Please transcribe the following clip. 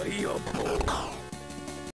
frío.